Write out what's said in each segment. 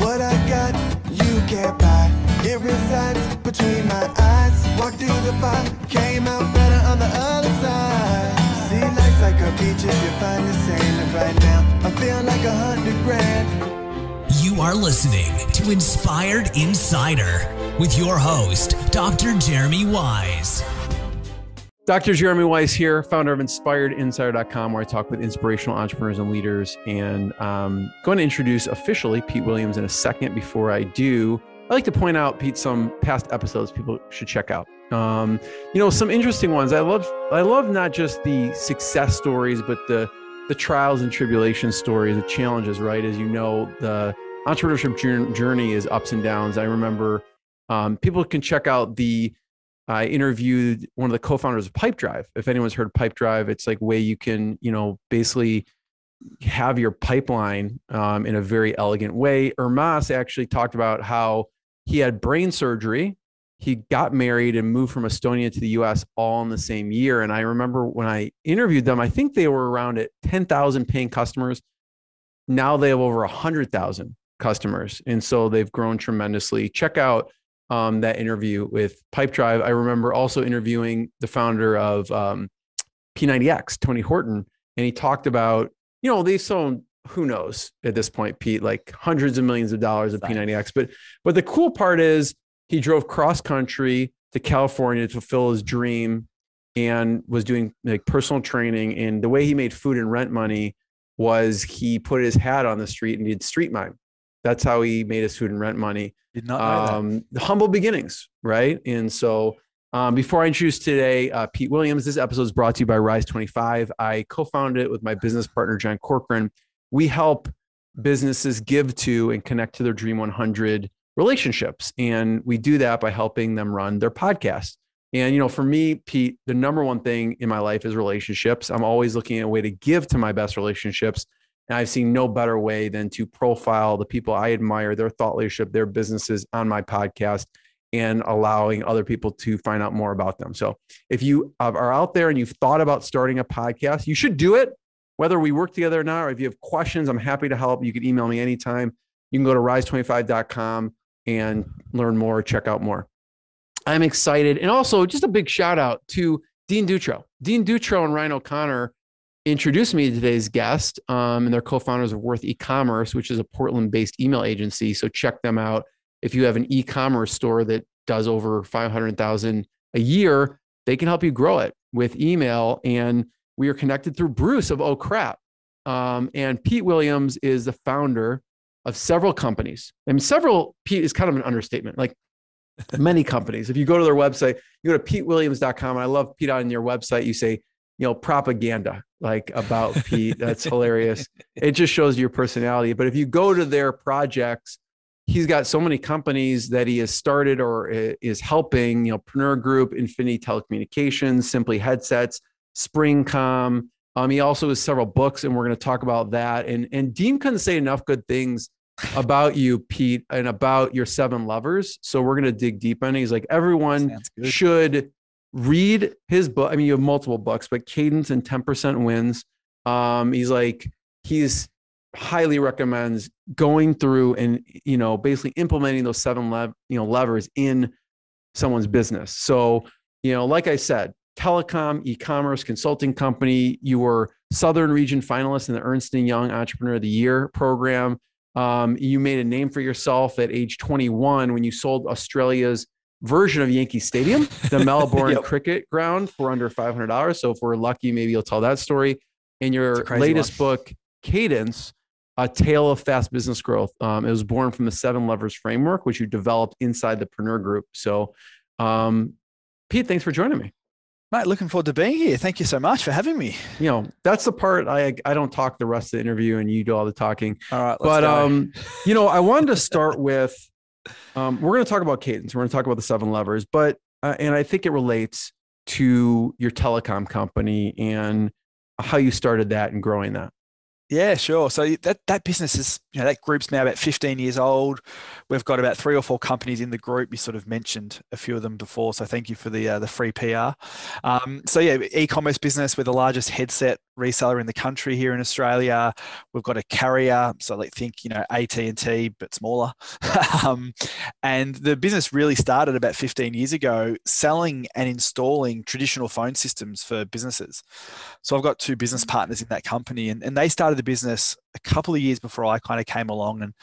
What I got, you can't buy. It resides between my eyes. Walked through the fire, came out better on the other side. See, life's like a beach if you find the sailing right now. I'm feeling like $100 grand. You are listening to Inspired Insider with your host, Dr. Jeremy Wise. Dr. Jeremy Wise here, founder of InspiredInsider.com, where I talk with inspirational entrepreneurs and leaders. And I'm going to introduce officially Pete Williams in a second. Before I do, I'd like to point out, Pete, some past episodes people should check out. You know, some interesting ones. I love not just the success stories, but the trials and tribulation stories, the challenges, right? As you know, the entrepreneurship journey is ups and downs. I remember people can check out I interviewed one of the co-founders of Pipedrive. If anyone's heard of Pipedrive, it's like way you can, you know, basically have your pipeline in a very elegant way. Ermas actually talked about how he had brain surgery. He got married and moved from Estonia to the US all in the same year. And I remember when I interviewed them, I think they were around at 10,000 paying customers. Now they have over 100,000 customers. And so they've grown tremendously. Check out that interview with Pipedrive. I remember also interviewing the founder of P90X, Tony Horton. And he talked about, you know, they've sold, who knows at this point, Pete, like hundreds of millions of dollars of P90X. But the cool part is, he drove cross country to California to fulfill his dream and was doing like personal training. And the way he made food and rent money was he put his hat on the street and did street mime. That's how he made his food and rent money. Did not know that. The humble beginnings, right? And so before I introduce today, Pete Williams, this episode is brought to you by Rise 25. I co-founded it with my business partner, John Corcoran. We help businesses give to and connect to their Dream 100 relationships. And we do that by helping them run their podcast. And, you know, for me, Pete, the number one thing in my life is relationships. I'm always looking at a way to give to my best relationships. And I've seen no better way than to profile the people I admire, their thought leadership, their businesses on my podcast, and allowing other people to find out more about them. So if you are out there and you've thought about starting a podcast, you should do it, whether we work together or not, or if you have questions, I'm happy to help. You can email me anytime. You can go to rise25.com. and learn more, check out more. I'm excited. And also just a big shout out to Dean Dutro. Dean Dutro and Ryan O'Connor introduced me to today's guest, and they're co-founders of Worth E-Commerce, which is a Portland-based email agency. So check them out. If you have an e-commerce store that does over 500,000 a year, they can help you grow it with email. And we are connected through Bruce of Oh Crap. And Pete Williams is the founder of several companies. I mean, several, Pete, is kind of an understatement, like many companies. If you go to their website, you go to PeteWilliams.com. And I love, Pete, on your website, you say, you know, propaganda, like about Pete. That's hilarious. It just shows your personality. But if you go to their projects, he's got so many companies that he has started or is helping, you know, Preneur Group, Infinity Telecommunications, Simply Headsets, Springcom. He also has several books, and we're going to talk about that. And Dean couldn't say enough good things about you, Pete, and about your 7 lovers. So we're going to dig deep on it. He's like, everyone should read his book. I mean, you have multiple books, but Cadence and 10% Wins. He's like, he's highly recommends going through and, you know, basically implementing those 7 levers in someone's business. So, you know, like I said, telecom, e-commerce, consulting company. You were Southern Region finalist in the Ernst & Young Entrepreneur of the Year program. You made a name for yourself at age 21 when you sold Australia's version of Yankee Stadium, the Melbourne Cricket Ground, for under $500. So if we're lucky, maybe you'll tell that story. And your latest book, Cadence, A Tale of Fast Business Growth. It was born from the 7 Levers framework, which you developed inside the Preneur Group. So Pete, thanks for joining me. Mate, looking forward to being here. Thank you so much for having me. You know, that's the part I don't talk the rest of the interview, and you do all the talking. All right, let's go. You know, I wanted to start with, we're going to talk about Cadence. We're going to talk about the 7 levers, but, and I think it relates to your telecom company and how you started that and growing that. Yeah, sure. So that business is, you know, that group's now about 15 years old. We've got about 3 or 4 companies in the group. You sort of mentioned a few of them before, so thank you for the free PR. So yeah, e-commerce business. We're the largest headset reseller in the country here in Australia. We've got a carrier, so like think, you know, AT&T but smaller. And the business really started about 15 years ago, selling and installing traditional phone systems for businesses. So I've got two business partners in that company, and they started the business a couple of years before I kind of came along, and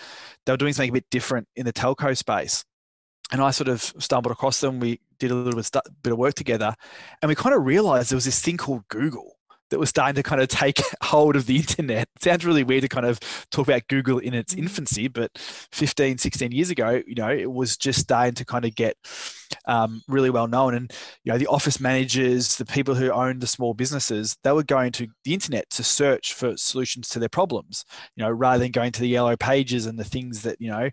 they were doing something a bit different in the telco space. And I sort of stumbled across them. We did a little bit of work together, and we kind of realized there was this thing called Google that was starting to kind of take hold of the internet. It sounds really weird to kind of talk about Google in its infancy, but 15, 16 years ago, you know, it was just starting to kind of get really well known. And, you know, the office managers, the people who owned the small businesses, they were going to the internet to search for solutions to their problems, you know, rather than going to the yellow pages and the things that, you know,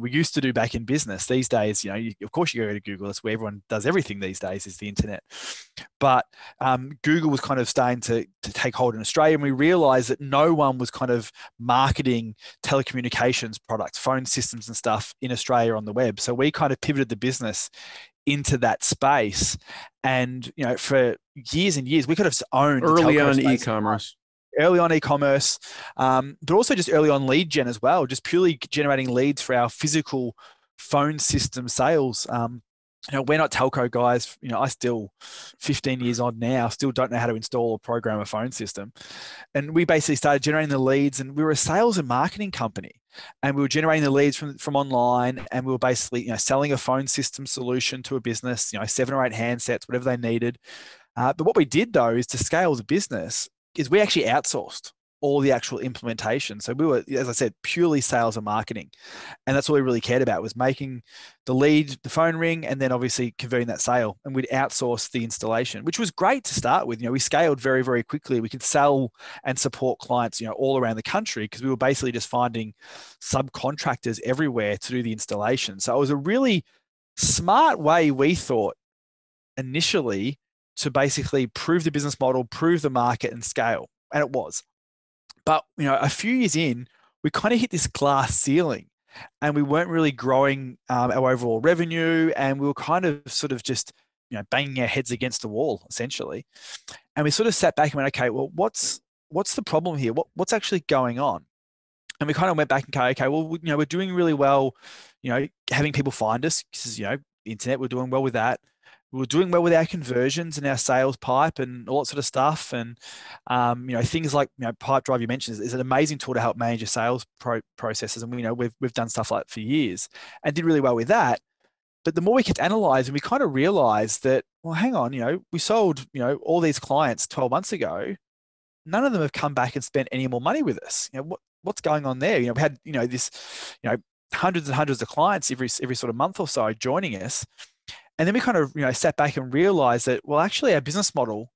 we used to do back in business. These days, you know, of course you go to Google. That's where everyone does everything these days, is the internet. But Google was kind of starting to take hold in Australia. And we realized that no one was kind of marketing telecommunications products, phone systems and stuff in Australia on the web. So we kind of pivoted the business into that space. And, you know, for years and years, we could have owned early on e-commerce. Early on e-commerce, but also just early on lead gen as well, just purely generating leads for our physical phone system sales. You know, we're not telco guys. You know, I still, 15 years on now, still don't know how to install or program a phone system. And we basically started generating the leads, and we were a sales and marketing company. And we were generating the leads from online, and we were basically, you know, selling a phone system solution to a business, you know, 7 or 8 handsets, whatever they needed. But what we did though, is to scale the business, is we actually outsourced all the actual implementation. So we were, as I said, purely sales and marketing. And that's all we really cared about, was making the lead, the phone ring, and then obviously converting that sale. And we'd outsource the installation, which was great to start with. You know, we scaled very, very quickly. We could sell and support clients, you know, all around the country, because we were basically just finding subcontractors everywhere to do the installation. So it was a really smart way, we thought initially, to basically prove the business model, prove the market, and scale. And it was. But, you know, a few years in, we kind of hit this glass ceiling, and we weren't really growing our overall revenue, and we were kind of sort of just, you know, banging our heads against the wall essentially. And we sort of sat back and went, okay, well, what's the problem here? What's actually going on? And we kind of went back and go, okay, well, you know, we're doing really well, you know, having people find us, because, you know, the internet, we're doing well with that. We were doing well with our conversions and our sales pipe and all that sort of stuff. And, you know, things like, you know, Pipedrive, you mentioned, is an amazing tool to help manage your sales processes. And, you know, we've done stuff like that for years and did really well with that. But the more we kept analyzing, we kind of realized that, well, hang on, you know, we sold, you know, all these clients 12 months ago. None of them have come back and spent any more money with us. You know, what's going on there? You know, we had, you know, this, you know, hundreds and hundreds of clients every sort of month or so joining us. And then we kind of, you know, sat back and realized that, well, actually our business model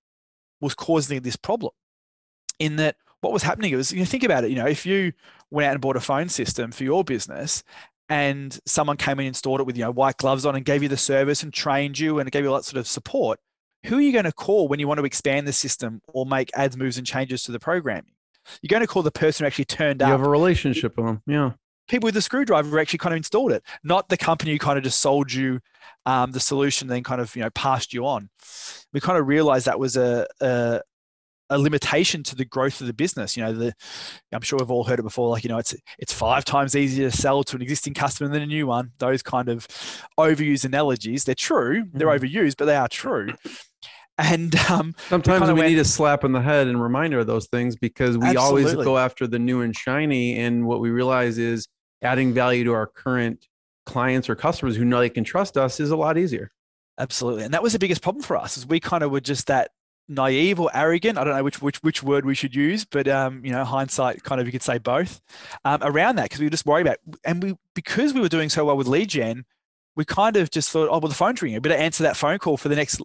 was causing this problem, in that what was happening was, you know, think about it, you know, if you went out and bought a phone system for your business and someone came in and installed it with, you know, white gloves on and gave you the service and trained you and gave you all that sort of support, who are you going to call when you want to expand the system or make ads, moves, and changes to the programming? You're going to call the person who actually turned up. You have a relationship with them, yeah. People with a screwdriver actually kind of installed it, not the company who kind of just sold you the solution, then kind of, you know, passed you on. We kind of realized that was a limitation to the growth of the business. You know, I'm sure we've all heard it before, like, you know, it's 5 times easier to sell to an existing customer than a new one. Those kind of overused analogies, they're true, they're overused, but they are true. And sometimes we need a slap in the head and reminder of those things, because we always go after the new and shiny. And what we realize is adding value to our current clients or customers who know they can trust us is a lot easier. Absolutely. And that was the biggest problem for us, is we kind of were just that naive or arrogant. I don't know which word we should use, but, you know, hindsight kind of, you could say both, around that. Cause we were just worried about, and because we were doing so well with lead gen, we kind of just thought, oh, well, the phone's ringing. I better answer that phone call for the next,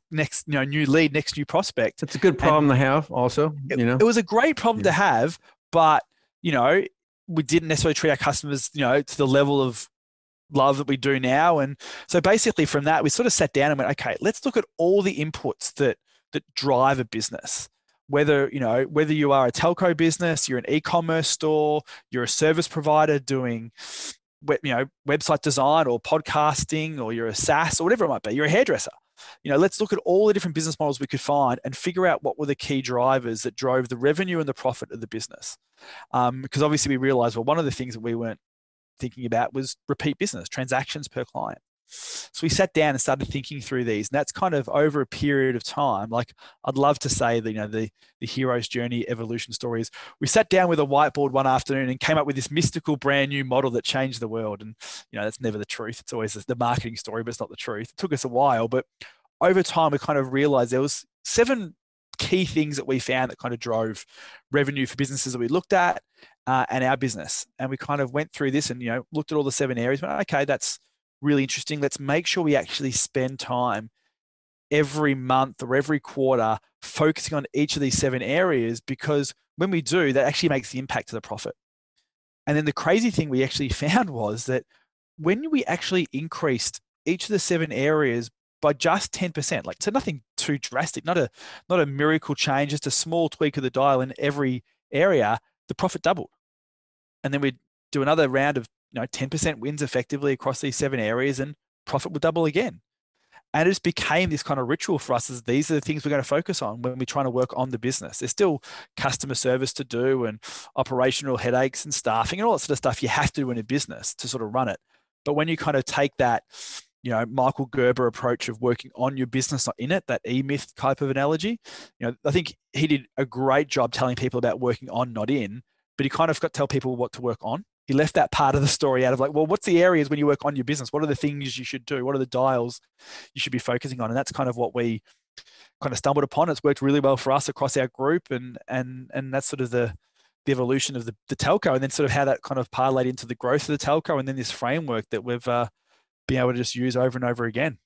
you know, new lead, next new prospect. It's a good problem to have also, you know. It was a great problem to have, but, you know, we didn't necessarily treat our customers, you know, to the level of love that we do now. And so basically from that, we sort of sat down and went, okay, let's look at all the inputs that drive a business. Whether, you know, whether you are a telco business, you're an e-commerce store, you're a service provider doing, you know, website design or podcasting, or you're a SaaS or whatever it might be, you're a hairdresser. you know, let's look at all the different business models we could find and figure out what were the key drivers that drove the revenue and the profit of the business. Because obviously we realized, well, one of the things that we weren't thinking about was repeat business, transactions per client. So we sat down and started thinking through these, and that's kind of over a period of time. Like, I'd love to say that, you know, the hero's journey evolution stories. We sat down with a whiteboard one afternoon and came up with this mystical brand new model that changed the world. And, you know, that's never the truth. It's always the marketing story, but it's not the truth. It took us a while, but over time we kind of realized there was 7 key things that we found that kind of drove revenue for businesses that we looked at and our business. And we kind of went through this and, you know, looked at all the 7 areas, went, okay, that's really interesting. Let's make sure we actually spend time every month or every quarter focusing on each of these 7 areas, because when we do, that actually makes the impact to the profit. And then the crazy thing we actually found was that when we actually increased each of the 7 areas by just 10%, like, so nothing too drastic, not a miracle change, just a small tweak of the dial in every area, the profit doubled. And then we'd do another round of, you know, 10% wins effectively across these 7 areas, and profit will double again. And it just became this kind of ritual for us, as these are the things we're going to focus on when we're trying to work on the business. There's still customer service to do and operational headaches and staffing and all that sort of stuff you have to do in a business to sort of run it. But when you kind of take that, you know, Michael Gerber approach of working on your business, not in it, that E-Myth type of analogy, you know, I think he did a great job telling people about working on, not in, but he kind of got to tell people what to work on. He left that part of the story out of, like, well, what's the areas when you work on your business? What are the things you should do? What are the dials you should be focusing on? And that's kind of what we kind of stumbled upon. It's worked really well for us across our group, and that's sort of the evolution of the telco, and then sort of how that kind of parlayed into the growth of the telco, and then this framework that we've been able to just use over and over again.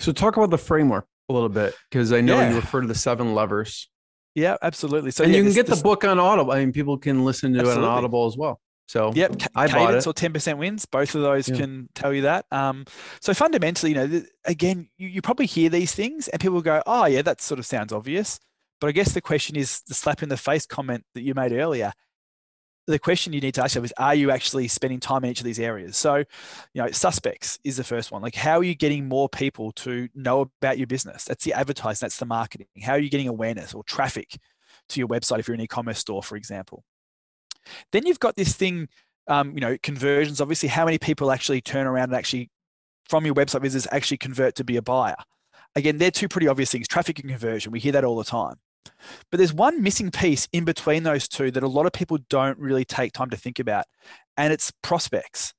So talk about the framework a little bit, because I know you refer to the 7 levers. Yeah, absolutely. So you can get the book on Audible. I mean, people can listen to it on Audible as well. So yep, Cadence or 10% Wins, both of those can tell you that. So fundamentally, you know, again, you probably hear these things and people go, oh yeah, that sort of sounds obvious. But I guess the question is the slap in the face comment that you made earlier. The question you need to ask yourself is, are you actually spending time in each of these areas? So, you know, suspects is the first one. Like, how are you getting more people to know about your business? That's the advertising, that's the marketing. How are you getting awareness or traffic to your website if you're an e-commerce store, for example? Then you've got this thing, you know, conversions, obviously, how many people actually turn around and actually from your website visitors actually convert to be a buyer. Again, they're two pretty obvious things, traffic and conversion. We hear that all the time. But there's one missing piece in between those two that a lot of people don't really take time to think about, and it's prospects.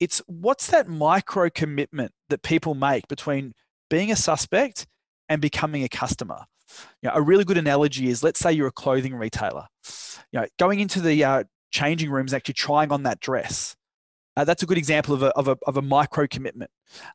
It's what's that micro commitment that people make between being a suspect and becoming a customer. You know, a really good analogy is, let's say you're a clothing retailer. You know, going into the changing rooms, actually trying on that dress. That's a good example of a micro commitment.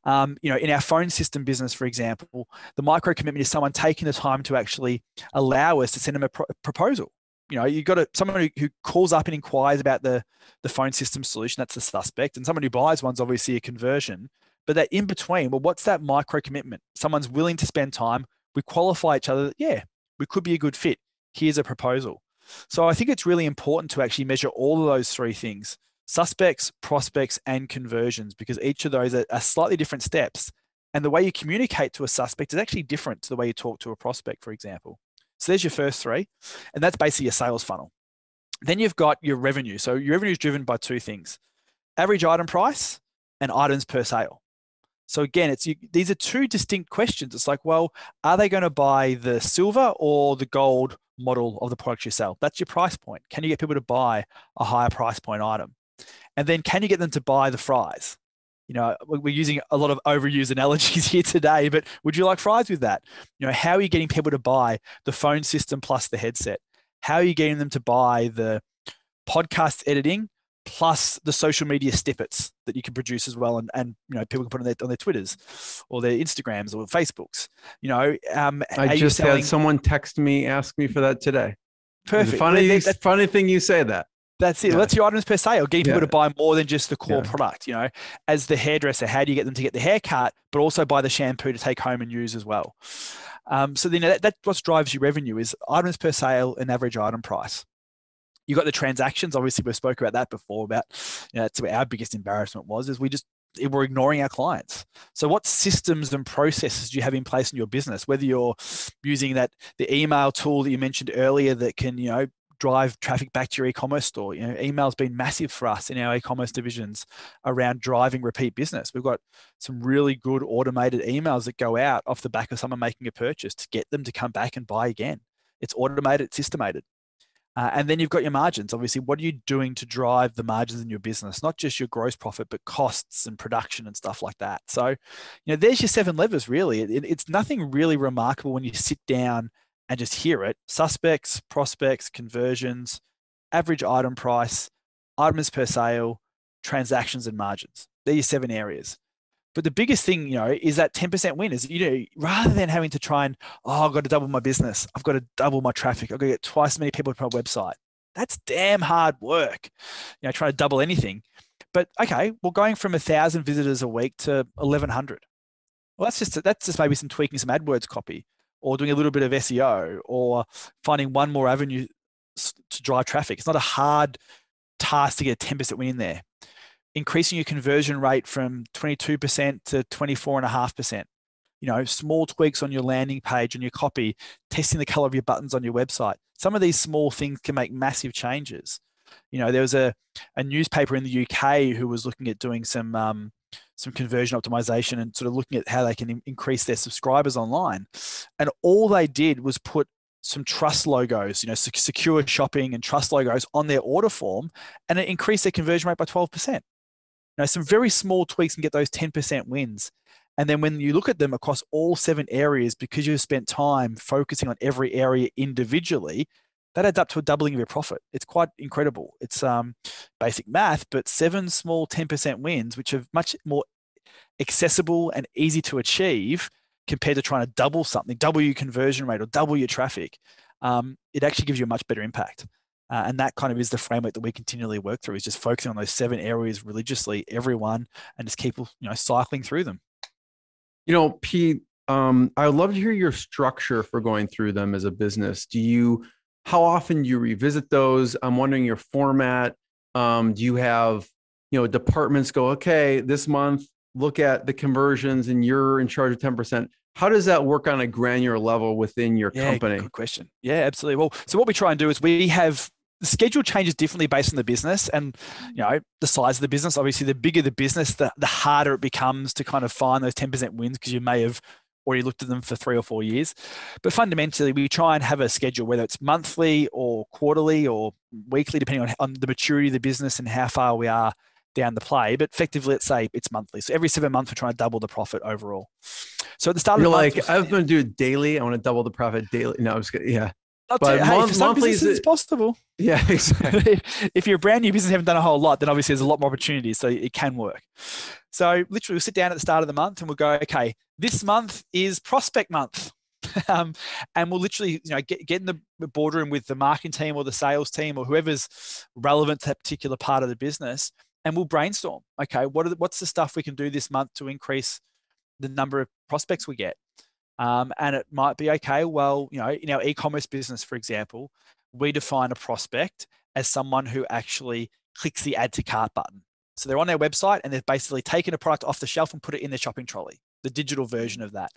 You know, in our phone system business, for example, the micro commitment is someone taking the time to actually allow us to send them a proposal. You know, you've got someone who calls up and inquires about the phone system solution. That's the suspect, and someone who buys one's obviously a conversion. But that in between, well, what's that micro commitment? Someone's willing to spend time. We qualify each other that, yeah, we could be a good fit. Here's a proposal. So I think it's really important to actually measure all of those 3 things: suspects, prospects, and conversions, because each of those are slightly different steps. And the way you communicate to a suspect is actually different to the way you talk to a prospect, for example. So there's your first 3, and that's basically your sales funnel. Then you've got your revenue. So your revenue is driven by 2 things: average item price and items per sale. So again, these are 2 distinct questions. It's like, well, are they going to buy the silver or the gold model of the product you sell? That's your price point. Can you get people to buy a higher price point item? And then can you get them to buy the fries? You know, we're using a lot of overused analogies here today, but would you like fries with that? You know, how are you getting people to buy the phone system plus the headset? How are you getting them to buy the podcast editing plus the social media snippets that you can produce as well, and you know, people can put on their Twitters or their Instagrams or Facebooks? You know, I just had someone text me, ask me for that today. Perfect. Funny thing you say that. That's it. Yeah. That's your items per sale. Getting people to buy more than just the core product. You know, as the hairdresser, how do you get them to get the haircut, but also buy the shampoo to take home and use as well? So you know, that's what drives your revenue is items per sale and average item price. You got the transactions. Obviously, we spoke about that before. About, you know, that's where our biggest embarrassment was, is we just we're ignoring our clients. So what systems and processes do you have in place in your business? Whether you're using the email tool that you mentioned earlier that can, drive traffic back to your e-commerce store. Email's been massive for us in our e-commerce divisions around driving repeat business. We've got some really good automated emails that go out off the back of someone making a purchase to get them to come back and buy again. It's automated, it's systemated. And then you've got your margins. Obviously, what are you doing to drive the margins in your business? Not just your gross profit, but costs and production and stuff like that. So, there's your seven levers, really. It's nothing really remarkable when you sit down and just hear it. Suspects, prospects, conversions, average item price, items per sale, transactions and margins. They're your seven areas. But the biggest thing, is that 10% win is, rather than having to try and, I've got to double my business. I've got to double my traffic. I've got to get twice as many people to my website. That's damn hard work, trying to double anything. But okay, well, going from 1,000 visitors a week to 1,100. Well, that's just maybe some tweaking some AdWords copy or doing a little bit of SEO or finding one more avenue to drive traffic. It's not a hard task to get a 10% win in there. Increasing your conversion rate from 22% to 24.5%. Small tweaks on your landing page and your copy, testing the color of your buttons on your website. Some of these small things can make massive changes. There was a newspaper in the UK who was looking at doing some conversion optimization and sort of looking at how they can increase their subscribers online. And all they did was put some trust logos, secure shopping and trust logos on their order form, and it increased their conversion rate by 12%. Some very small tweaks can get those 10% wins. And then when you look at them across all seven areas, because you've spent time focusing on every area individually, that adds up to a doubling of your profit. It's quite incredible. It's basic math, but seven small 10% wins, which are much more accessible and easy to achieve compared to trying to double something, double your conversion rate or double your traffic. It actually gives you a much better impact. And that kind of is the framework that we continually work through, is just focusing on those seven areas religiously, everyone, and just keep cycling through them. Pete, I would love to hear your structure for going through them as a business. How often do you revisit those? I'm wondering your format. Do you have departments go, okay, this month, look at the conversions and you're in charge of 10%. How does that work on a granular level within your company? Good question. Yeah, absolutely. Well, so what we try and do is we have the schedule changes differently based on the business and, the size of the business. Obviously, the bigger the business, the harder it becomes to kind of find those 10% wins because you may have already looked at them for 3 or 4 years. But fundamentally, we try and have a schedule, whether it's monthly or quarterly or weekly, depending on the maturity of the business and how far we are down the play, but effectively, let's say it's monthly. So every 7 months, we're trying to double the profit overall. So at the start of the month, I'm going to do it daily. I want to double the profit daily. No, I'm just kidding. Yeah. But for some businesses, it's possible. Yeah, exactly. If you're a brand new business and haven't done a whole lot, then obviously there's a lot more opportunities. So it can work. So literally, we'll sit down at the start of the month and we'll go, okay, this month is prospect month. And we'll literally, get in the boardroom with the marketing team or the sales team or whoever's relevant to that particular part of the business. And we'll brainstorm, okay, what's the stuff we can do this month to increase the number of prospects we get? And it might be, okay, well, in our e-commerce business, for example, we define a prospect as someone who actually clicks the add to cart button. So they're on their website and they've basically taken a product off the shelf and put it in their shopping trolley, the digital version of that.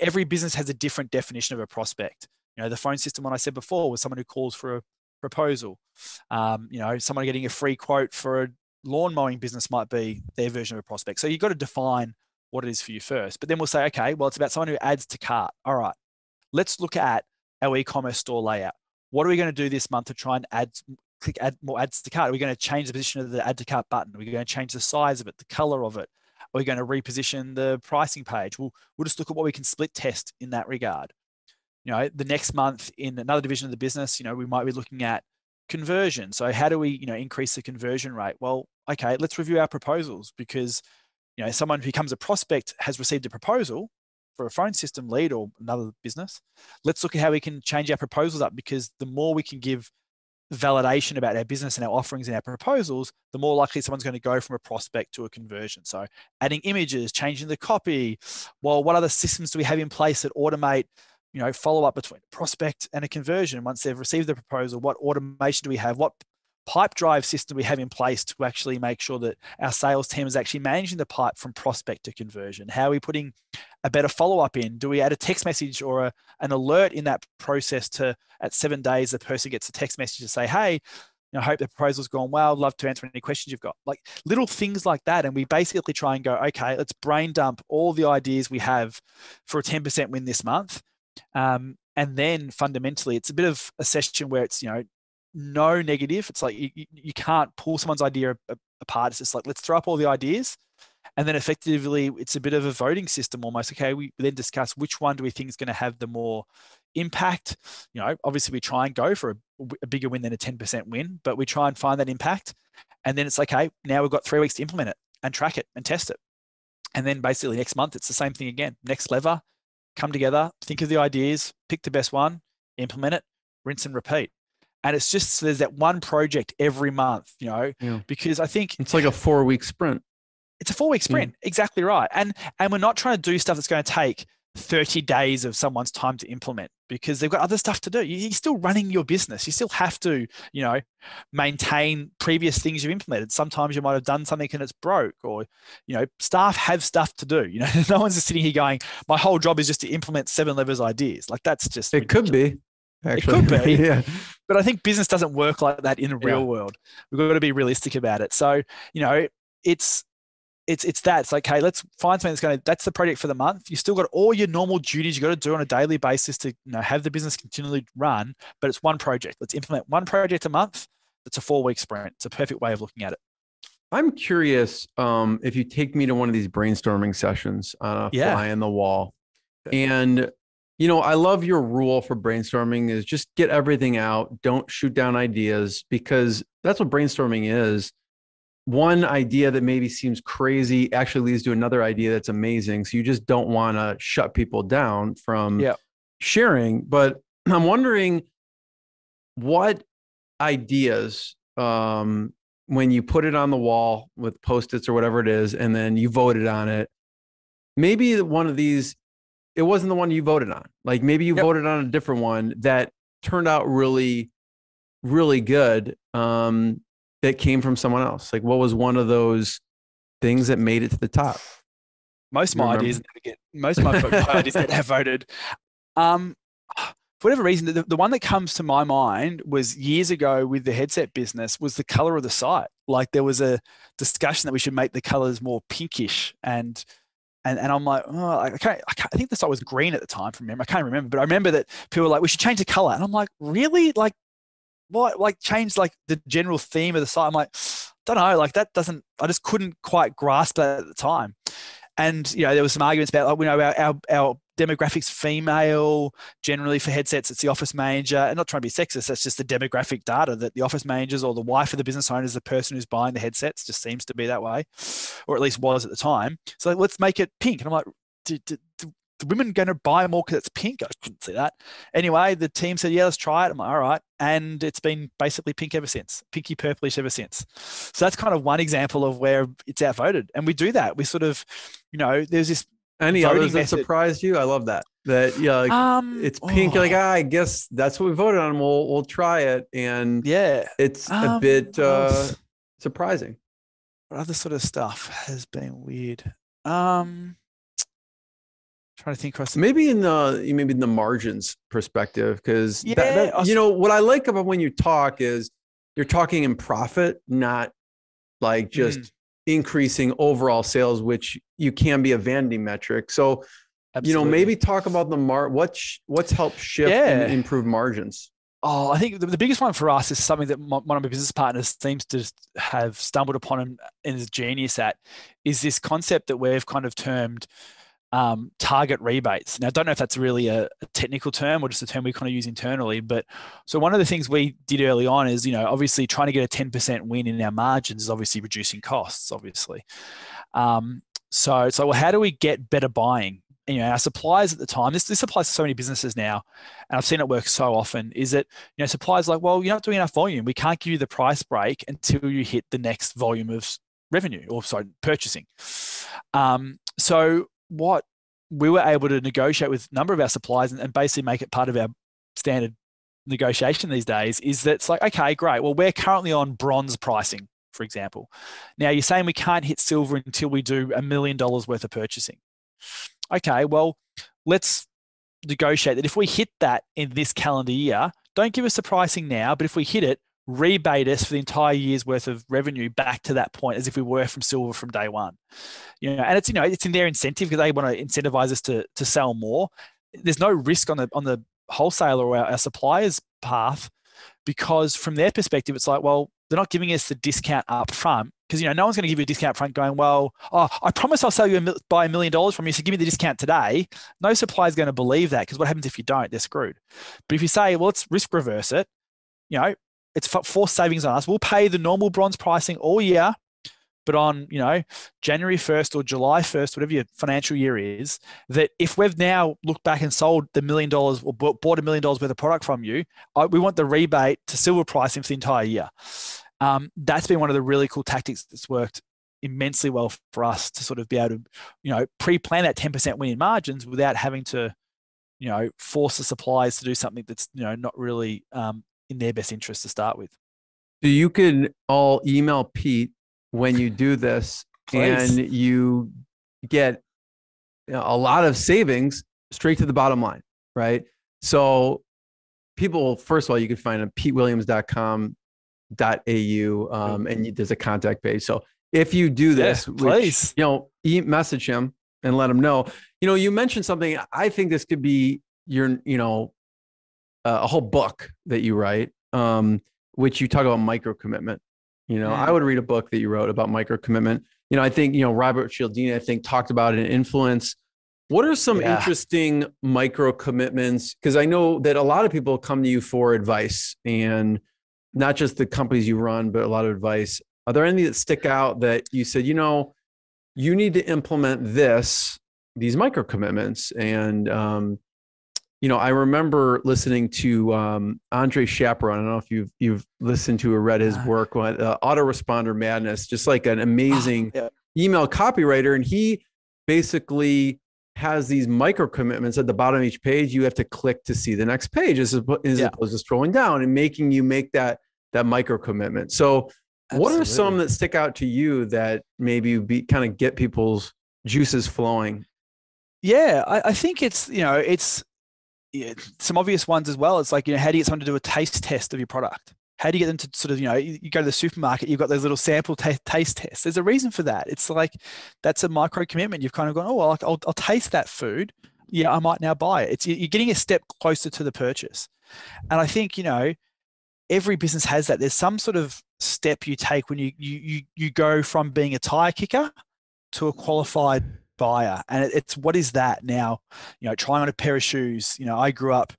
Every business has a different definition of a prospect. The phone system one I said before was someone who calls for a proposal. Someone getting a free quote for a lawn mowing business might be their version of a prospect. So you've got to define what it is for you first, but then we'll say, okay, well, it's about someone who adds to cart. All right, let's look at our e-commerce store layout. What are we going to do this month to try and click add more ads to cart? Are we going to change the position of the add to cart button? Are we going to change the size of it, the color of it? Are we going to reposition the pricing page? We'll just look at what we can split test in that regard. The next month in another division of the business, we might be looking at conversion. So how do we, increase the conversion rate? Well, okay, let's review our proposals because, someone who becomes a prospect has received a proposal for a phone system lead or another business. Let's look at how we can change our proposals up because the more we can give validation about our business and our offerings and our proposals, the more likely someone's going to go from a prospect to a conversion. So adding images, changing the copy. Well, what other systems do we have in place that automate follow up between prospect and a conversion? Once they've received the proposal, what automation do we have? What Pipedrive system we have in place to actually make sure that our sales team is actually managing the pipe from prospect to conversion. How are we putting a better follow-up in? Do we add a text message or an alert in that process to, at 7 days, the person gets a text message to say, hey, I hope the proposal's gone well. I'd love to answer any questions you've got. Like little things like that. And we basically try and go, okay, let's brain dump all the ideas we have for a 10% win this month. And then fundamentally, it's a bit of a session where it's, no negative. It's like you can't pull someone's idea apart. It's just like, let's throw up all the ideas. And then effectively, it's a bit of a voting system almost. Okay, we then discuss which one do we think is going to have the more impact. Obviously, we try and go for a bigger win than a 10% win, but we try and find that impact. And then it's like, okay, now we've got 3 weeks to implement it and track it and test it. And then basically next month, it's the same thing again. Next lever, come together, think of the ideas, pick the best one, implement it, rinse and repeat. And it's just, there's that one project every month, because I think it's like a 4 week sprint. It's a 4 week sprint. Yeah. Exactly right. And we're not trying to do stuff that's going to take 30 days of someone's time to implement because they've got other stuff to do. You're still running your business. You still have to, maintain previous things you've implemented. Sometimes you might've done something and it's broke or, staff have stuff to do. No one's just sitting here going, my whole job is just to implement seven levers ideas. Like that's just, it ridiculous. Could be. Actually. It could be, yeah. But I think business doesn't work like that in the real world. We've got to be realistic about it. So, it's that. It's like, hey, let's find something that's the project for the month. You've still got all your normal duties you got to do on a daily basis to have the business continually run, but it's one project. Let's implement one project a month. It's a 4 week sprint. It's a perfect way of looking at it. I'm curious if you take me to one of these brainstorming sessions on a fly in the wall and I love your rule for brainstorming is just get everything out. Don't shoot down ideas because that's what brainstorming is. One idea that maybe seems crazy actually leads to another idea that's amazing. So you just don't want to shut people down from sharing. But I'm wondering what ideas, when you put it on the wall with Post-its or whatever it is, and then you voted on it, maybe one of these, it wasn't the one you voted on. Like maybe you voted on a different one that turned out really, really good that came from someone else. Like what was one of those things that made it to the top? Most of my ideas that have voted. For whatever reason, the one that comes to my mind was years ago with the headset business was the color of the site. Like there was a discussion that we should make the colors more pinkish and I'm like, oh, I think the site was green at the time from memory. I can't remember, but I remember that people were like, we should change the color. And I'm like, really? Like what? Like change like the general theme of the site. I'm like, don't know. Like that doesn't, I just couldn't quite grasp that at the time. And, there was some arguments about, like, our demographic's female generally for headsets, it's the office manager, and not trying to be sexist. That's just the demographic data that the office managers or the wife of the business owner is the person who's buying the headsets, just seems to be that way, or at least was at the time. So let's make it pink. And I'm like, the women going to buy more because it's pink? I couldn't see that. Anyway, the team said, yeah, let's try it. I'm like, all right. And it's been basically pink ever since, pinky purplish ever since. So that's kind of one example of where it's outvoted. And we do that. We sort of, there's this. Any others that surprised you? I love that. That it's pink. You're like, I guess that's what we voted on. We'll try it. And it's a bit surprising. What other sort of stuff has been weird? Trying to think across maybe in the margins perspective, because what I like about when you talk is you're talking in profit, not like just increasing overall sales, which you can be a vanity metric. So, maybe talk about the what's helped shift and improve margins. Oh, I think the biggest one for us is something that one of my business partners seems to have stumbled upon and is genius at, is this concept that we've kind of termed target rebates. Now, I don't know if that's really a technical term or just a term we kind of use internally, but so one of the things we did early on is, obviously trying to get a 10% win in our margins is obviously reducing costs, obviously. So it's like, well, how do we get better buying? And, our suppliers at the time, this applies to so many businesses now, and I've seen it work so often, is that, suppliers are like, well, you're not doing enough volume. We can't give you the price break until you hit the next volume of revenue or purchasing. So what we were able to negotiate with a number of our suppliers and basically make it part of our standard negotiation these days is that it's like, okay, great. Well, we're currently on bronze pricing, for example. Now you're saying we can't hit silver until we do $1 million worth of purchasing. Okay, well, let's negotiate that if we hit that in this calendar year, don't give us the pricing now, but if we hit it, rebate us for the entire year's worth of revenue back to that point as if we were from silver from day one. You know, and it's, you know, it's in their incentive because they want to incentivize us to sell more. There's no risk on the wholesaler or our supplier's path, because from their perspective, it's like, well, they're not giving us the discount up front, because, you know, no one's going to give you a discount up front going, well, oh, I promise I'll sell you buy $1 million from you, so give me the discount today. No supplier's going to believe that, because what happens if you don't? They're screwed. But if you say, well, let's risk reverse it, you know, it's forced savings on us. We'll pay the normal bronze pricing all year, but on, you know, January 1st or July 1st, whatever your financial year is, that if we've now looked back and sold the $1 million or bought $1 million worth of product from you, we want the rebate to silver pricing for the entire year. That's been one of the really cool tactics that's worked immensely well for us to sort of be able to, you know, pre-plan that 10% win in margins without having to, you know, force the suppliers to do something that's, you know, not really in their best interest to start with. So you can all email Pete when you do this, and you get a lot of savings straight to the bottom line, right? So people, first of all, you can find him at PeteWilliams.com.au, and there's a contact page. So if you do this, which, you know, message him and let him know. You know, you mentioned something. I think this could be your, you know, a whole book that you write, which you talk about micro commitment. You know, I would read a book that you wrote about micro commitment. You know, I think, you know, Robert Cialdini, I think, talked about it in Influence. What are some interesting micro commitments? Because I know that a lot of people come to you for advice, and not just the companies you run, but a lot of advice. Are there any that stick out that you said, you know, you need to implement these micro commitments? And, you know, I remember listening to Andre Chaperon. I don't know if you've listened to or read his work on Autoresponder Madness, just like an amazing email copywriter. And he basically has these micro commitments at the bottom of each page. You have to click to see the next page as opposed to scrolling down, and making you make that micro commitment. So what are some that stick out to you that maybe kind of get people's juices flowing? Yeah, I think it's, you know, some obvious ones as well. It's like, you know, how do you get someone to do a taste test of your product? How do you get them to sort of, you know, you go to the supermarket, you've got those little sample taste tests. There's a reason for that. It's like, that's a micro commitment. You've kind of gone, oh, well, I'll taste that food. Yeah, I might now buy it. You're getting a step closer to the purchase. And I think, you know, every business has that. There's some sort of step you take when you go from being a tire kicker to a qualified buyer. And it's, what is that now? You know, trying on a pair of shoes. You know, I grew up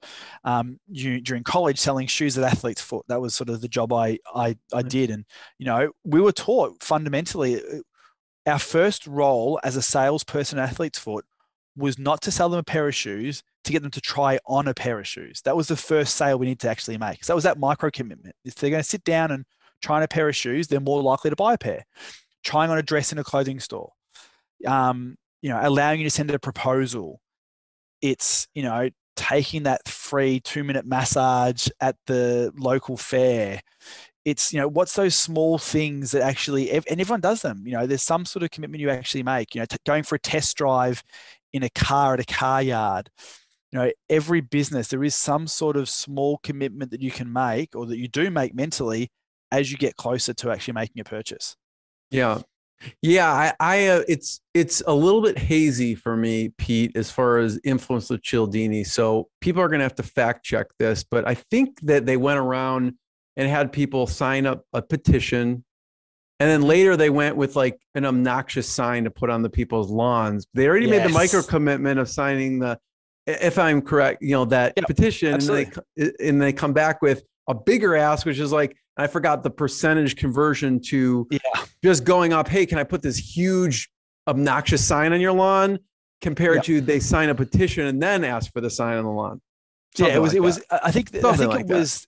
during college selling shoes at Athlete's Foot. That was sort of the job I did. And, you know, we were taught fundamentally our first role as a salesperson at Athlete's Foot was not to sell them a pair of shoes, to get them to try on a pair of shoes. That was the first sale we need to actually make. So that was that micro commitment. If they're going to sit down and try on a pair of shoes, they're more likely to buy a pair. Trying on a dress in a clothing store. You know, allowing you to send a proposal. It's, you know, taking that free 2-minute massage at the local fair. It's, you know, what's those small things that actually, and everyone does them, you know, there's some sort of commitment you actually make, you know, going for a test drive in a car at a car yard. You know, every business, there is some sort of small commitment that you can make, or that you do make mentally as you get closer to actually making a purchase. Yeah. Yeah, it's a little bit hazy for me, Pete, as far as Influence with Cialdini. So people are going to have to fact check this, but I think that they went around and had people sign up a petition, and then later they went with like an obnoxious sign to put on the people's lawns. They already made the micro commitment of signing the, if I'm correct, you know, that petition, and they come back with a bigger ask, which is like, I forgot the percentage conversion to just going up, hey, can I put this huge obnoxious sign on your lawn, compared to they sign a petition and then ask for the sign on the lawn. Something it was.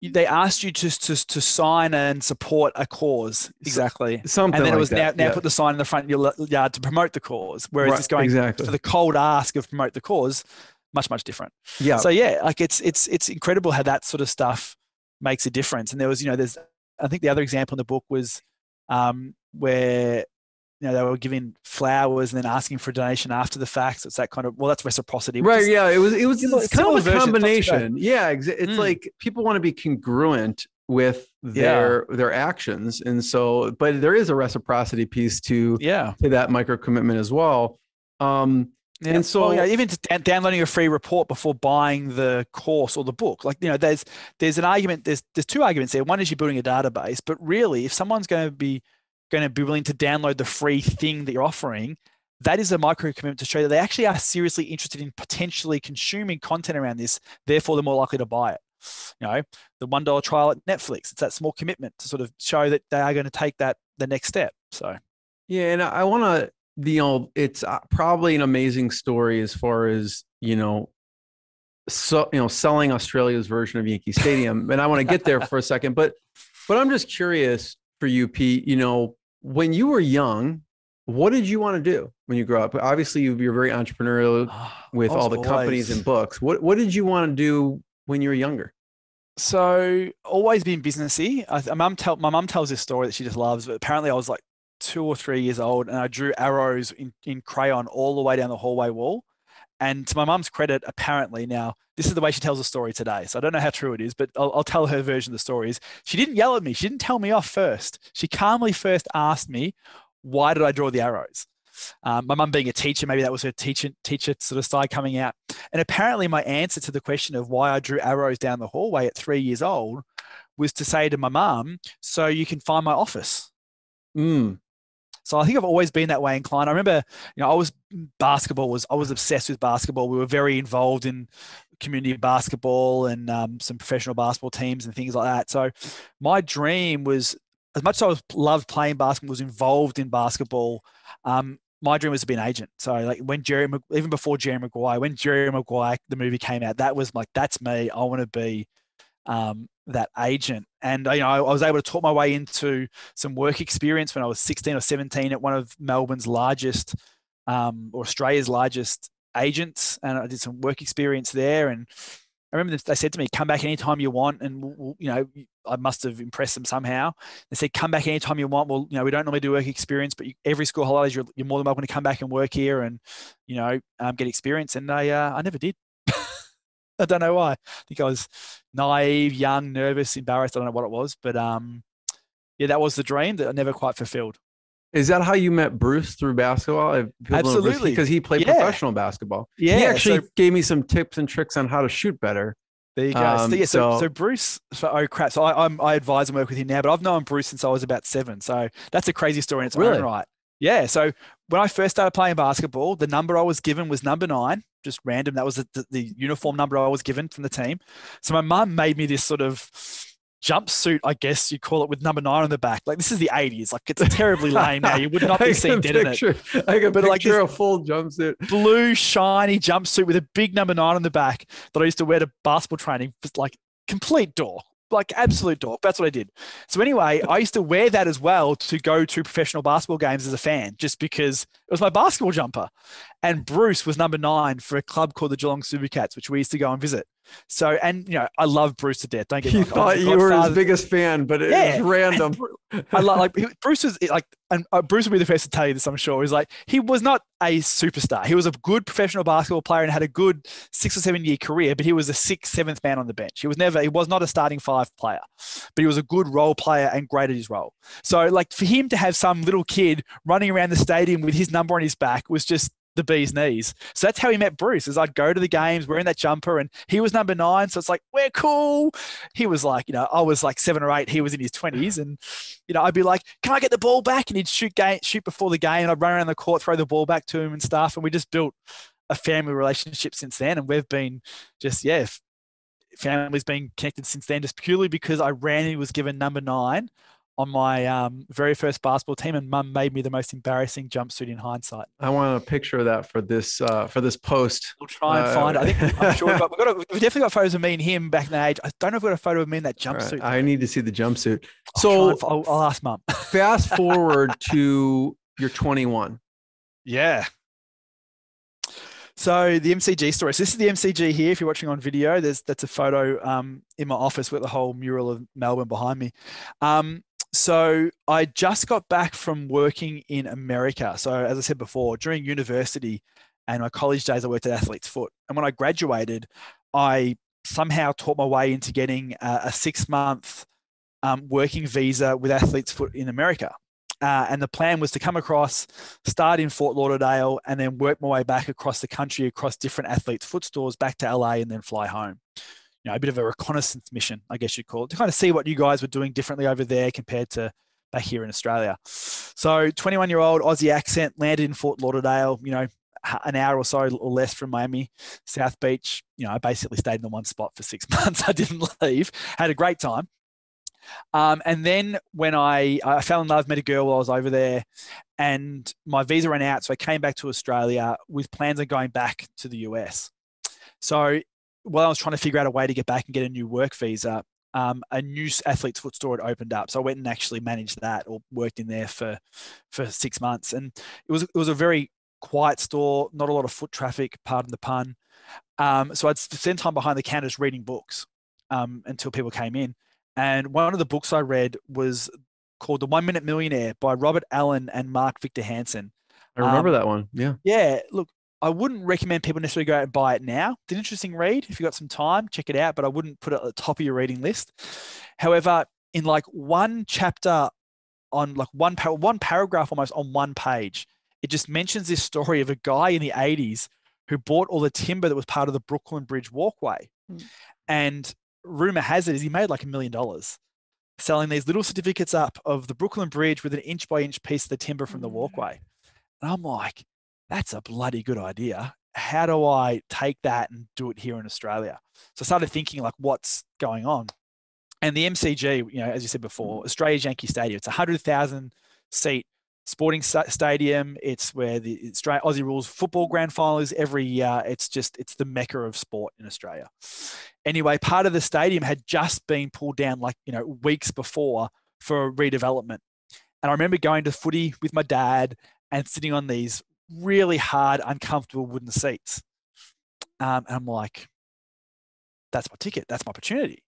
They asked you to sign and support a cause. Exactly. Something and then it was like now put the sign in the front of your yard to promote the cause. Whereas it's going for the cold ask of promote the cause. much different. Yeah. So yeah, like it's incredible how that sort of stuff makes a difference. And there was, you know, there's, I think the other example in the book was where, you know, they were giving flowers and then asking for a donation after the fact. So it's that kind of, well, that's reciprocity. Right. Yeah. It's kind of a combination. Yeah. It's like people want to be congruent with their actions. And so, but there is a reciprocity piece to that micro commitment as well. And so even downloading a free report before buying the course or the book, like, you know, there's an argument, there's two arguments there. One is you're building a database, but really if someone's going to be willing to download the free thing that you're offering, that is a micro commitment to show that they actually are seriously interested in potentially consuming content around this. Therefore, they're more likely to buy it. You know, the $1 trial at Netflix, it's that small commitment to sort of show that they are going to take that the next step. So, yeah. And I want to, you know, it's probably an amazing story as far as, you know, selling Australia's version of Yankee Stadium. And I want to get there for a second, but I'm just curious for you, Pete, you know, when you were young, what did you want to do when you grew up? Obviously you're very entrepreneurial with all the companies and books. What did you want to do when you were younger? So always been businessy. My mum tells this story that she just loves, but apparently I was like 2 or 3 years old and I drew arrows in crayon all the way down the hallway wall. And to my mum's credit, apparently now, this is the way she tells the story today. So I don't know how true it is, but I'll tell her version of the story is she didn't yell at me. She didn't tell me off first. She calmly first asked me, why did I draw the arrows? My mum being a teacher, maybe that was her teacher sort of side coming out. And apparently my answer to the question of why I drew arrows down the hallway at 3 years old was to say to my mum, so you can find my office. So I think I've always been that way inclined. I remember, you know, I was obsessed with basketball. We were very involved in community basketball and some professional basketball teams and things like that. So my dream was, as much as I loved playing basketball, was involved in basketball. My dream was to be an agent. So like even before Jerry Maguire, the movie came out, that was like, that's me. I want to be that agent. And, you know, I was able to talk my way into some work experience when I was 16 or 17 at one of Melbourne's largest or Australia's largest agents. And I did some work experience there. And I remember they said to me, come back anytime you want. And, we'll, you know, I must have impressed them somehow. They said, come back anytime you want. Well, you know, we don't normally do work experience, but every school holidays, you're more than welcome to come back and work here and, you know, get experience. And I never did. I don't know why. I think I was naive, young, nervous, embarrassed. I don't know what it was, but yeah, that was the dream that I never quite fulfilled. Is that how you met Bruce, through basketball? Absolutely. Because he played professional basketball. Yeah. He actually gave me some tips and tricks on how to shoot better. There you go. So Bruce, oh crap. So I advise and work with him now, but I've known Bruce since I was about 7. So that's a crazy story in its own right. Yeah. So when I first started playing basketball, the number I was given was number 9, just random. That was the uniform number I was given from the team. So my mum made me this sort of jumpsuit, I guess you call it, with number 9 on the back. Like, this is the 80s. Like, it's terribly lame now. You would not be seen dead in it. I can picture a full jumpsuit. Blue, shiny jumpsuit with a big number 9 on the back that I used to wear to basketball training. Just like complete dork. Like absolute dork. That's what I did. So anyway, I used to wear that as well to go to professional basketball games as a fan, just because it was my basketball jumper. And Bruce was number 9 for a club called the Geelong Supercats, which we used to go and visit. So, and you know, I love Bruce to death. Don't get me wrong. He thought you were his biggest fan, but it was random. Bruce was like, and Bruce will be the first to tell you this, I'm sure. He's like, he was not a superstar. He was a good professional basketball player and had a good 6 or 7 year career, but he was the 6th, 7th man on the bench. He was not a starting 5 player, but he was a good role player and great at his role. So like for him to have some little kid running around the stadium with his number on his back was just the bee's knees. So that's how he met Bruce, is I'd go to the games wearing that jumper and he was number 9. So it's like, we're cool. He was like, you know, I was like 7 or 8. He was in his 20s and, you know, I'd be like, can I get the ball back? And he'd shoot before the game. And I'd run around the court, throw the ball back to him and stuff. And we just built a family relationship since then. And we've been just, family's been connected since then, just purely because I randomly was given number 9 on my very first basketball team, and Mum made me the most embarrassing jumpsuit in hindsight. I want a picture of that for this post. We'll try and find it. I think I'm sure we've definitely got photos of me and him back in the age. I don't know if we've got a photo of me in that jumpsuit. Right. I need to see the jumpsuit. I'll ask Mum. Fast forward to you're 21. Yeah. So the MCG story. So this is the MCG here. If you're watching on video, that's a photo in my office with the whole mural of Melbourne behind me. So I just got back from working in America. So as I said before, during university and my college days, I worked at Athlete's Foot. And when I graduated, I somehow taught my way into getting a 6-month working visa with Athlete's Foot in America. And the plan was to come across, start in Fort Lauderdale, and then work my way back across the country, across different Athlete's Foot stores, back to LA, and then fly home. You know, a bit of a reconnaissance mission, I guess you'd call it, to kind of see what you guys were doing differently over there compared to back here in Australia. So 21-year-old Aussie accent, landed in Fort Lauderdale, you know, an hour or so or less from Miami, South Beach. You know, I basically stayed in one spot for 6 months. I didn't leave, had a great time. And then when I fell in love, met a girl while I was over there, and my visa ran out. So I came back to Australia with plans on going back to the US. So while I was trying to figure out a way to get back and get a new work visa, a new Athlete's Foot store had opened up. So I went and actually managed that, or worked in there for 6 months. And it was a very quiet store, not a lot of foot traffic, pardon the pun. So I'd spend time behind the counters reading books until people came in. And one of the books I read was called The 1 Minute Millionaire by Robert Allen and Mark Victor Hansen. I remember that one. Yeah. Yeah. Look, I wouldn't recommend people necessarily go out and buy it now. It's an interesting read. If you've got some time, check it out, but I wouldn't put it at the top of your reading list. However, in like one chapter on like one paragraph almost on one page, it just mentions this story of a guy in the 80s who bought all the timber that was part of the Brooklyn Bridge walkway. Mm. And rumor has it is he made like $1 million selling these little certificates up of the Brooklyn Bridge with an inch by inch piece of the timber from the walkway. And I'm like, that's a bloody good idea. How do I take that and do it here in Australia? So I started thinking like, what's going on? And the MCG, you know, as you said before, Australia's Yankee Stadium, it's 100,000 seat sporting stadium. It's where the Aussie rules football grand final is every year. It's the mecca of sport in Australia. Anyway, part of the stadium had just been pulled down like, you know, weeks before for redevelopment. And I remember going to footy with my dad and sitting on these really hard, uncomfortable wooden seats. And I'm like, that's my ticket. That's my opportunity.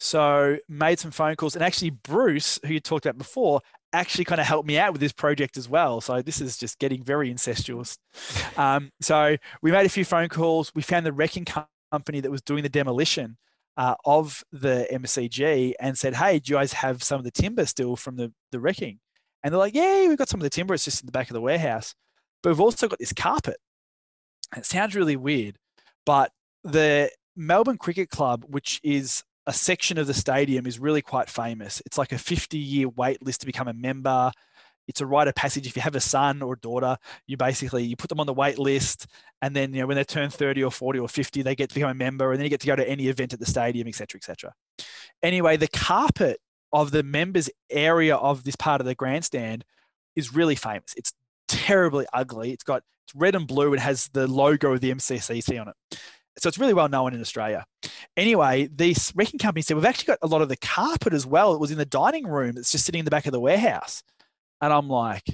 So made some phone calls, and actually Bruce, who you talked about before, actually kind of helped me out with this project as well. So this is just getting very incestuous. So we made a few phone calls. We found the wrecking company that was doing the demolition of the MCG and said, hey, do you guys have some of the timber still from the wrecking? And they're like, yeah, we've got some of the timber. It's just in the back of the warehouse. But we've also got this carpet. It sounds really weird, but the Melbourne Cricket Club, which is a section of the stadium, is really quite famous. It's like a 50-year wait list to become a member. It's a rite of passage. If you have a son or a daughter, you put them on the wait list, and then, you know, when they turn 30 or 40 or 50, they get to become a member, and then you get to go to any event at the stadium, et cetera, et cetera. Anyway, the carpet of the members area of this part of the grandstand is really famous. It's terribly ugly. It's red and blue. It has the logo of the MCCC on it. So it's really well known in Australia. Anyway, this wrecking company said, we've actually got a lot of the carpet as well. It was in the dining room. It's just sitting in the back of the warehouse. And I'm like,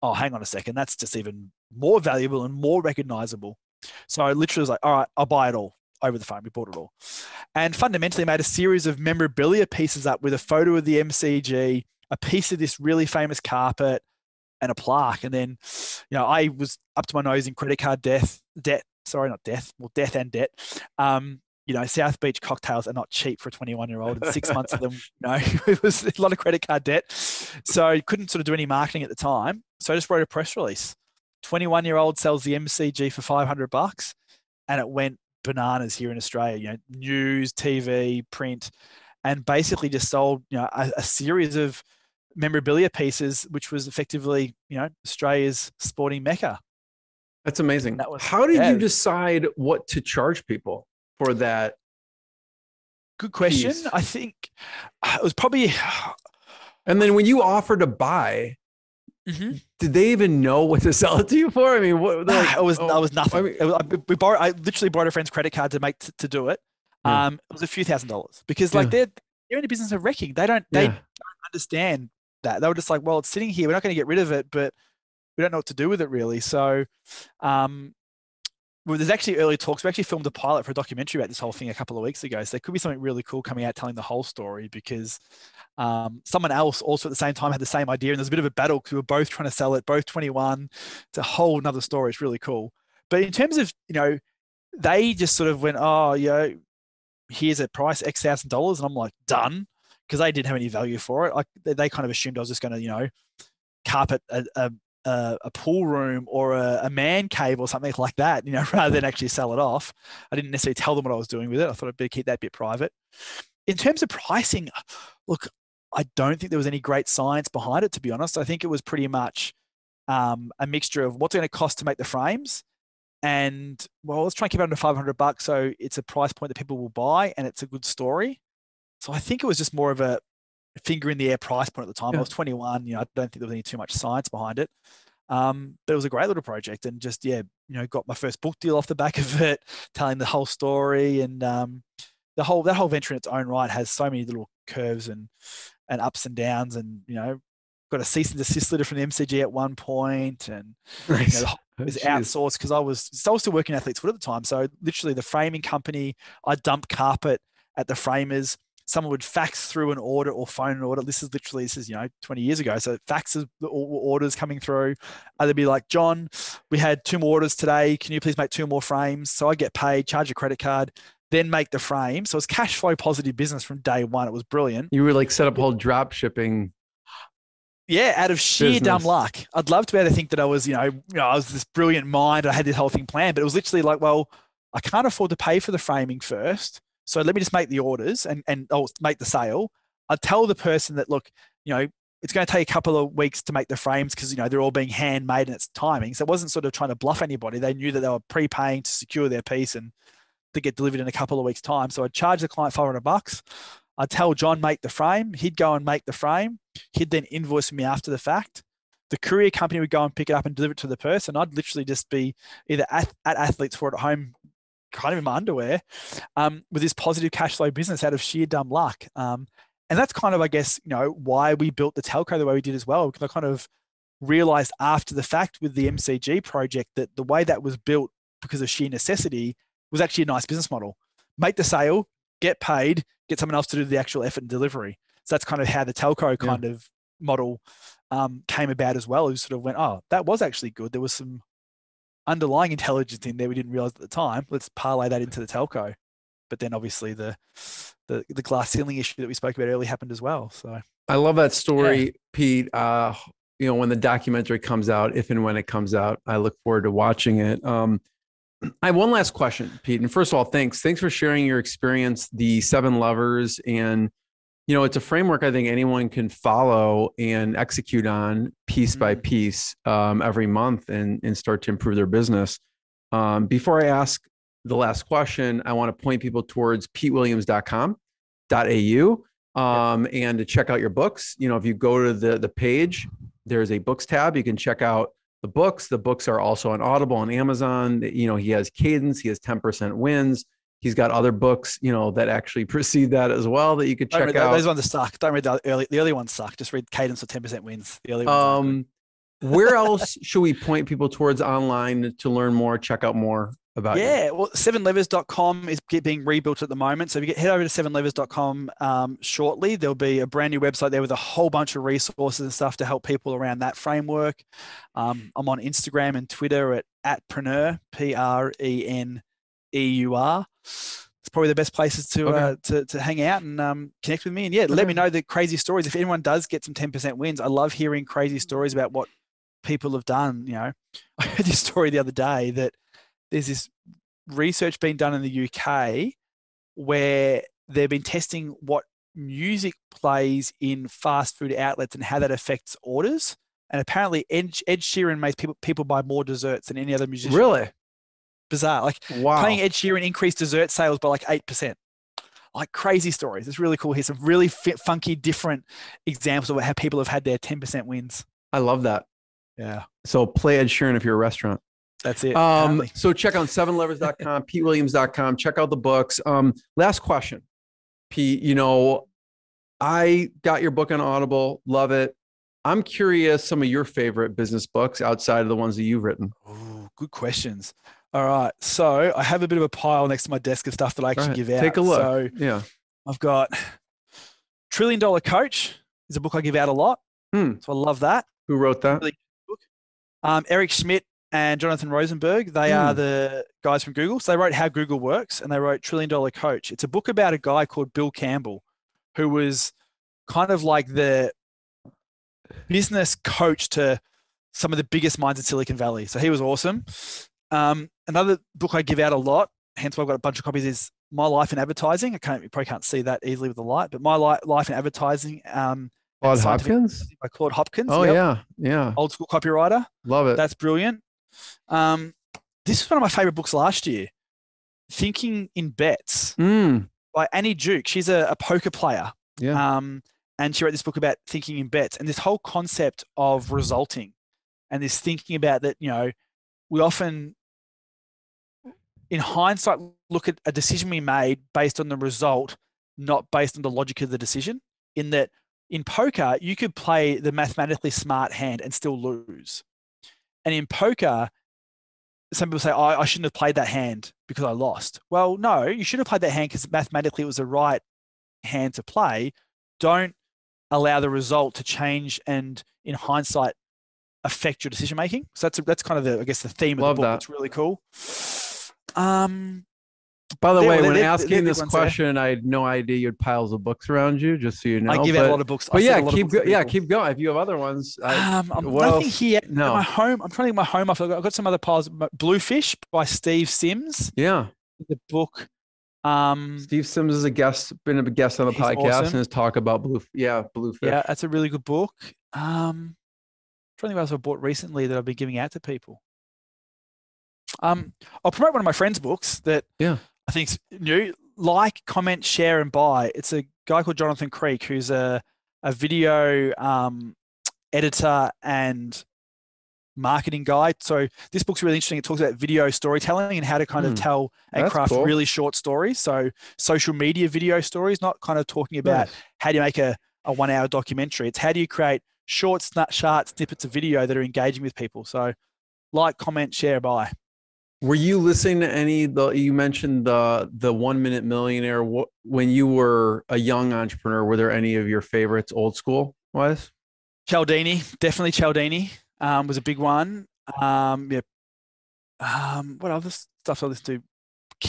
oh, hang on a second. That's just even more valuable and more recognizable. So I literally was like, all right, I'll buy it all over the phone. We bought it all. And fundamentally made a series of memorabilia pieces up with a photo of the MCG, a piece of this really famous carpet, and a plaque. And then, you know, I was up to my nose in credit card debt. Sorry, not death. Well, death and debt. You know, South Beach cocktails are not cheap for a 21-year-old. And 6 months of them, you know, it was a lot of credit card debt. So you couldn't sort of do any marketing at the time. So I just wrote a press release. 21-year-old sells the MCG for $500, and it went bananas here in Australia. You know, news, TV, print, and basically just sold, you know, a series of memorabilia pieces, which was effectively, you know, Australia's sporting mecca. That's amazing. How did you decide what to charge people for that? Good question. Piece? I think it was probably. And then when you offer to buy, mm-hmm. Did they even know what to sell it to you for? I mean, what, like, I was nothing. I mean, I literally borrowed a friend's credit card to do it. Yeah. It was a few $1000s because, like, yeah. They're in the business of wrecking. They don't understand that. They were just like, well, it's sitting here. We're not going to get rid of it, but we don't know what to do with it really. So well, there's actually early talks. We actually filmed a pilot for a documentary about this whole thing a couple of weeks ago. So there could be something really cool coming out telling the whole story, because someone else also at the same time had the same idea. And there's a bit of a battle because we were both trying to sell it, both 21. It's a whole nother story. It's really cool. But in terms of, you know, they just sort of went, oh, you know, here's a price, X thousand dollars. And I'm like, done. Because they didn't have any value for it. Like they kind of assumed I was just going to, you know, carpet a pool room or a man cave or something like that, you know, rather than actually sell it off. I didn't necessarily tell them what I was doing with it. I thought I'd better keep that bit private. In terms of pricing, look, I don't think there was any great science behind it, to be honest. I think it was pretty much a mixture of what's it going to cost to make the frames. And well, let's try and keep it under $500. So it's a price point that people will buy and it's a good story. So I think it was just more of a finger in the air price point at the time. Yeah. I was 21. You know, I don't think there was any too much science behind it. But it was a great little project, and just, yeah, you know, got my first book deal off the back of it, telling the whole story. And that whole venture in its own right has so many little curves and ups and downs. And, you know, got a cease and desist letter from the MCG at one point, and right. You know, it was outsourced because I was still working at Athlete's Foot at the time. So literally the framing company, I dumped carpet at the framers. Someone would fax through an order or phone an order. This is, you know, 20 years ago. So faxes, orders coming through. They'd be like, John, we had 2 more orders today. Can you please make 2 more frames? So I get paid, charge a credit card, then make the frame. So it's cash flow positive business from day one. It was brilliant. You were like set up whole drop shipping. Yeah, out of sheer business. Dumb luck. I'd love to be able to think that I was, you know, I was this brilliant mind. I had this whole thing planned, but it was literally like, well, I can't afford to pay for the framing first. So let me just make the orders and I'll make the sale. I'll tell the person that, look, you know, it's going to take a couple of weeks to make the frames because, you know, they're all being handmade and it's timing. So it wasn't sort of trying to bluff anybody. They knew that they were prepaying to secure their piece and to get delivered in a couple of weeks' time. So I'd charge the client $500. I'd tell John, make the frame. He'd go and make the frame. He'd then invoice me after the fact. The courier company would go and pick it up and deliver it to the person. I'd literally just be either at Athlete's Foot at home, kind of in my underwear, with this positive cash flow business out of sheer dumb luck. And that's kind of, I guess, you know, why we built the telco the way we did as well, because I kind of realized after the fact with the MCG project that the way that was built because of sheer necessity was actually a nice business model. Make the sale, get paid, get someone else to do the actual effort and delivery. So that's kind of how the telco kind of model came about as well. Who sort of went, oh, that was actually good. There was some underlying intelligence in there we didn't realize at the time. Let's parlay that into the telco. But then obviously the glass ceiling issue that we spoke about earlier happened as well. So I love that story, Pete. You know, when the documentary comes out, if and when it comes out, I look forward to watching it. I have one last question, Pete. And first of all, thanks for sharing your experience, the 7 levers, and you know, it's a framework I think anyone can follow and execute on piece by piece every month and start to improve their business. Before I ask the last question, I want to point people towards PeteWilliams.com.au and to check out your books. You know, if you go to the page, there's a books tab. You can check out the books. The books are also on Audible and Amazon. You know, he has Cadence, he has 10% Wins. He's got other books, you know, that actually precede that as well that you could check out. Those ones suck. Don't read the early ones suck. Just read Cadence or 10% Wins. The early ones. Where else should we point people towards online to learn more, check out more about you? Yeah, well, 7levers.com is being rebuilt at the moment. So if you head over to 7levers.com shortly, there'll be a brand new website there with a whole bunch of resources and stuff to help people around that framework. I'm on Instagram and Twitter at Preneur, P-R-E-N-E-U-R. It's probably the best places to hang out and connect with me. And let me know the crazy stories. If anyone does get some 10% wins, I love hearing crazy stories about what people have done. You know, I heard this story the other day that there's this research being done in the UK where they've been testing what music plays in fast food outlets and how that affects orders. And apparently Ed Sheeran makes people buy more desserts than any other musician. Really? Bizarre. Like playing Ed Sheeran increased dessert sales by like 8%. Like crazy stories. It's really cool. Here's some really funky, different examples of how people have had their 10% wins. I love that. Yeah. So play Ed Sheeran if you're a restaurant. That's it. So check out 7levers.com, PeteWilliams.com. Check out the books. Last question, Pete. You know, I got your book on Audible. Love it. I'm curious some of your favorite business books outside of the ones that you've written. Ooh, good questions. All right. So I have a bit of a pile next to my desk of stuff that I actually give out. Take a look. So yeah. I've got Trillion Dollar Coach is a book I give out a lot. So I love that. Who wrote that? Eric Schmidt and Jonathan Rosenberg. They are the guys from Google. So they wrote How Google Works and they wrote Trillion Dollar Coach. It's a book about a guy called Bill Campbell, who was kind of like the business coach to some of the biggest minds in Silicon Valley. So he was awesome. Another book I give out a lot, hence why I've got a bunch of copies, is My Life in Advertising. You probably can't see that easily with the light, but My Life in Advertising. Claude Hopkins? By Claude Hopkins. Oh, yeah. Yeah. Old school copywriter. Love it. That's brilliant. This was one of my favorite books last year, Thinking in Bets by Annie Duke. She's a poker player. Yeah. And she wrote this book about thinking in bets and this whole concept of resulting and this thinking about that, you know, we often, in hindsight, look at a decision we made based on the result, not based on the logic of the decision. In that, in poker, you could play the mathematically smart hand and still lose. And in poker, some people say, oh, I shouldn't have played that hand because I lost. Well, no, you should have played that hand because mathematically it was the right hand to play. Don't allow the result to change and, in hindsight, affect your decision making. So that's kind of the, I guess, the theme of the book. It's really cool. By the way, when asking this question, I had no idea you had piles of books around you. Just so you know, I give out a lot of books. But yeah, keep going. If you have other ones, nothing here. No, my home. I'm trying to get my home off. I've got some other piles. Bluefish by Steve Sims. Yeah, the book. Steve Sims is a guest, been a guest on the podcast, and his talk about Bluefish. Yeah, that's a really good book. I'm trying to think what else I bought recently that I've been giving out to people. I'll promote one of my friend's books that I think's new. Like, comment, share, and buy. It's a guy called Jonathan Creek, who's a video editor and marketing guy. So this book's really interesting. It talks about video storytelling and how to kind of tell and craft really short stories. So social media video stories, not kind of talking about how do you make a 1 hour documentary. It's how do you create short snippets of video that are engaging with people. So like, comment, share, buy. Were you listening to any, you mentioned the 1 Minute Millionaire. When you were a young entrepreneur, were there any of your favorites old school wise? Cialdini, was a big one. What other stuff I listened to?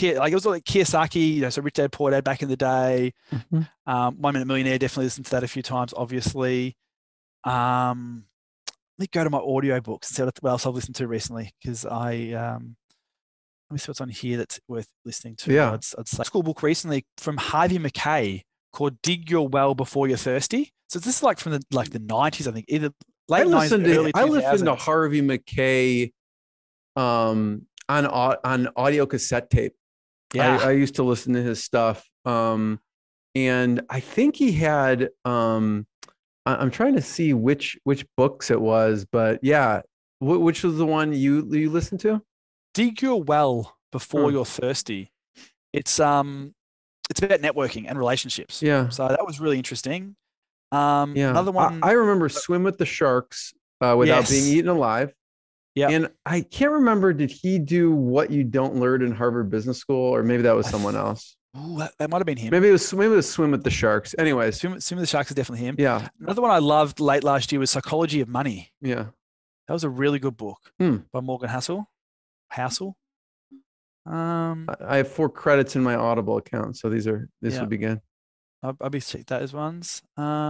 It was like Kiyosaki, you know, so Rich Dad, Poor Dad back in the day. 1 Minute Millionaire, definitely listened to that a few times, obviously. Let me go to my audio books and see what else I've listened to recently, because let me see what's on here that's worth listening to. Yeah, I'd say school book recently from Harvey Mackay called "Dig Your Well Before You're Thirsty." So this is like from the the 90s, I think, either late 90s, early 2000s. I listened to Harvey Mackay on audio cassette tape. Yeah, I used to listen to his stuff, and I think he had. I'm trying to see which books it was, but yeah, which was the one you listened to? Dig Your Well Before You're Thirsty. It's about networking and relationships. Yeah, so that was really interesting. Another one I remember, Swim with the Sharks Without Being Eaten Alive. Yeah, and I can't remember, did he do What You Don't Learn in Harvard Business School, or maybe that was someone else? Ooh, that might have been him. Maybe it was Swim with the Sharks. Anyways, Swim with the Sharks is definitely him. Yeah. Another one I loved late last year was Psychology of Money. Yeah, that was a really good book by Morgan Housel. I have 4 credits in my Audible account, so these would be good. I'll be check those ones. That's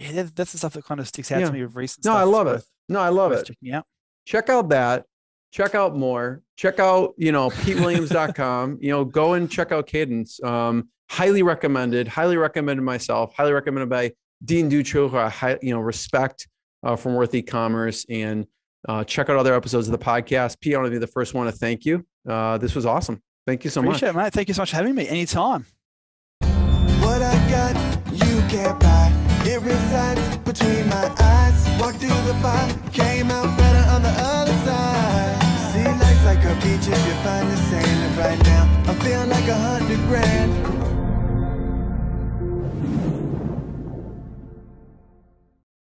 the stuff that kind of sticks out to me of recent. No, stuff. I love it. No, I love it. Checking out. Check out that. Check out more. Check out, PeteWilliams.com. Go and check out Cadence. Highly recommended. Highly recommended myself. Highly recommended by Dean Dutro, who I respect from Worth E-Commerce. And check out other episodes of the podcast. Pete, I want to be the first one to thank you. This was awesome. Thank you so much. Appreciate it, mate. Thank you so much for having me. Anytime. What I got, you can't buy. It resides between my eyes. Walked through the fire, came out better on the other side. See, life's like a beach if you find the sailing right now. I feel like 100 grand.